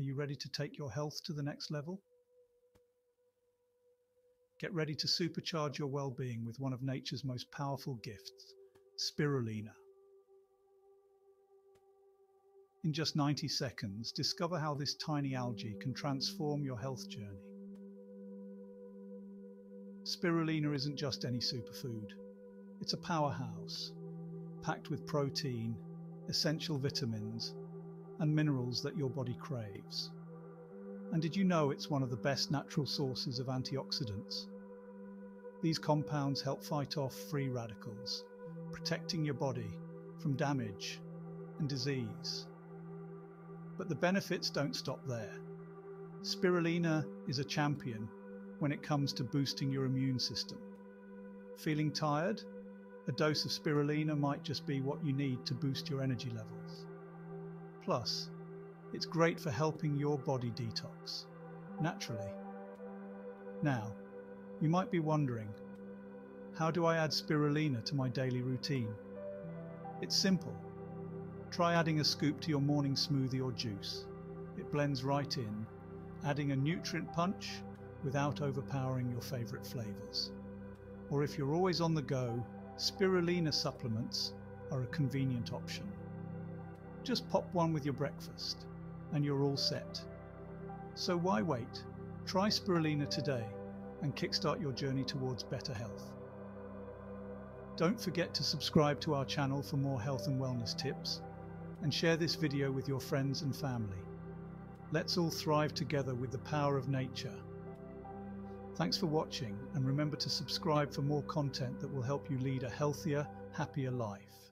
Are you ready to take your health to the next level? Get ready to supercharge your well-being with one of nature's most powerful gifts, spirulina. In just 90 seconds, discover how this tiny algae can transform your health journey. Spirulina isn't just any superfood. It's a powerhouse, packed with protein, essential vitamins, and minerals that your body craves. And did you know it's one of the best natural sources of antioxidants? These compounds help fight off free radicals, protecting your body from damage and disease. But the benefits don't stop there. Spirulina is a champion when it comes to boosting your immune system. Feeling tired? A dose of spirulina might just be what you need to boost your energy levels. Plus, it's great for helping your body detox, naturally. Now, you might be wondering, how do I add spirulina to my daily routine? It's simple. Try adding a scoop to your morning smoothie or juice. It blends right in, adding a nutrient punch without overpowering your favorite flavors. Or if you're always on the go, spirulina supplements are a convenient option. Just pop one with your breakfast and you're all set. So why wait? Try spirulina today and kickstart your journey towards better health. Don't forget to subscribe to our channel for more health and wellness tips, and share this video with your friends and family. Let's all thrive together with the power of nature. Thanks for watching, and remember to subscribe for more content that will help you lead a healthier, happier life.